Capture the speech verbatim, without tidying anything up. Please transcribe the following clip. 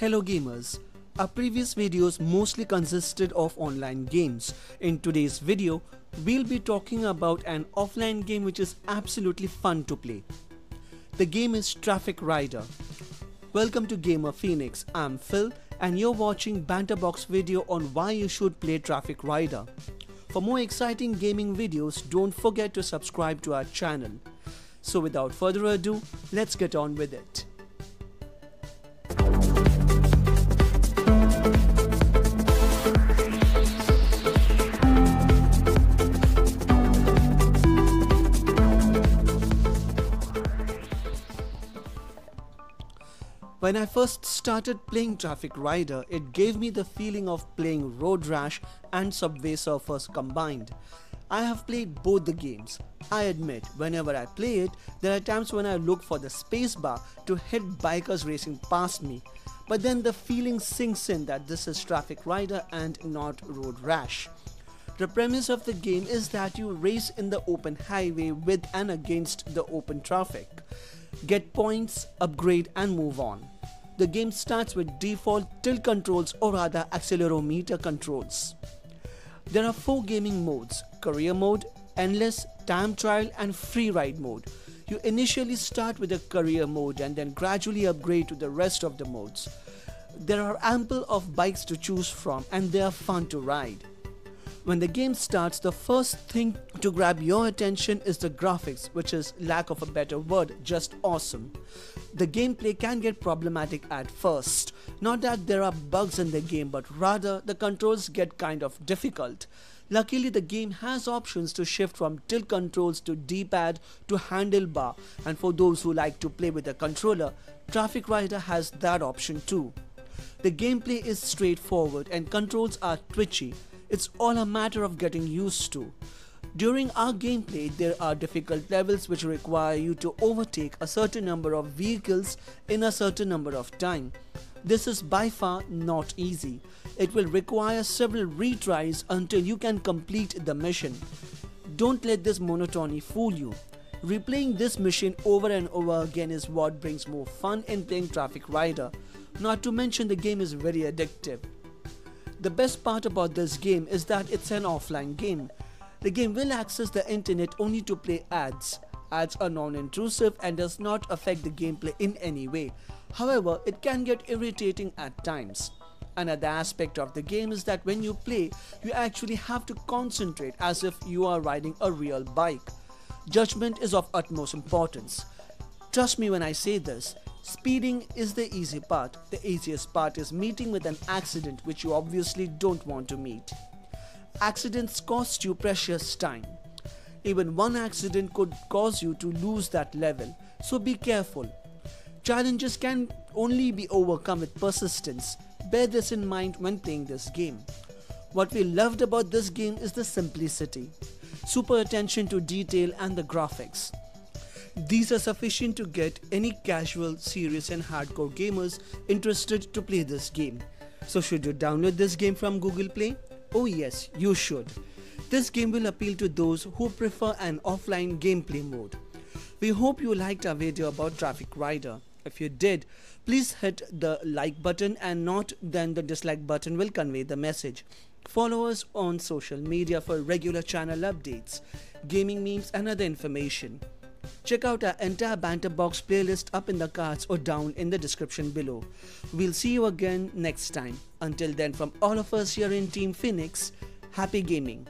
Hello gamers, our previous videos mostly consisted of online games. In today's video, we'll be talking about an offline game which is absolutely fun to play. The game is Traffic Rider. Welcome to Gamer Phoenix, I'm Phil and you're watching Banterbox video on why you should play Traffic Rider. For more exciting gaming videos, don't forget to subscribe to our channel. So without further ado, let's get on with it. When I first started playing Traffic Rider, it gave me the feeling of playing Road Rash and Subway Surfers combined. I have played both the games. I admit, whenever I play it, there are times when I look for the spacebar to hit bikers racing past me. But then the feeling sinks in that this is Traffic Rider and not Road Rash. The premise of the game is that you race in the open highway with and against the open traffic. Get points, upgrade and move on. The game starts with default tilt controls or rather accelerometer controls. There are four gaming modes: career mode, endless, time trial and free ride mode. You initially start with the career mode and then gradually upgrade to the rest of the modes. There are ample of bikes to choose from and they are fun to ride. When the game starts, the first thing to grab your attention is the graphics, which is, lack of a better word, just awesome. The gameplay can get problematic at first. Not that there are bugs in the game, but rather the controls get kind of difficult. Luckily, the game has options to shift from tilt controls to D-pad to handlebar, and for those who like to play with a controller, Traffic Rider has that option too. The gameplay is straightforward and controls are twitchy. It's all a matter of getting used to. During our gameplay, there are difficult levels which require you to overtake a certain number of vehicles in a certain number of time. This is by far not easy. It will require several retries until you can complete the mission. Don't let this monotony fool you. Replaying this mission over and over again is what brings more fun in playing Traffic Rider. Not to mention the game is very addictive. The best part about this game is that it's an offline game. The game will access the internet only to play ads. Ads are non-intrusive and does not affect the gameplay in any way. However, it can get irritating at times. Another aspect of the game is that when you play, you actually have to concentrate as if you are riding a real bike. Judgment is of utmost importance. Trust me when I say this. Speeding is the easy part. The easiest part is meeting with an accident which you obviously don't want to meet. Accidents cost you precious time. Even one accident could cause you to lose that level, so be careful. Challenges can only be overcome with persistence. Bear this in mind when playing this game. What we loved about this game is the simplicity, super attention to detail and the graphics. These are sufficient to get any casual, serious and hardcore gamers interested to play this game. So should you download this game from Google Play? Oh yes, you should. This game will appeal to those who prefer an offline gameplay mode. We hope you liked our video about Traffic Rider. If you did, please hit the like button and not then the dislike button will convey the message. Follow us on social media for regular channel updates, gaming memes and other information. Check out our entire Banterbox playlist up in the cards or down in the description below. We'll see you again next time. Until then, from all of us here in Team Phoenix, happy gaming!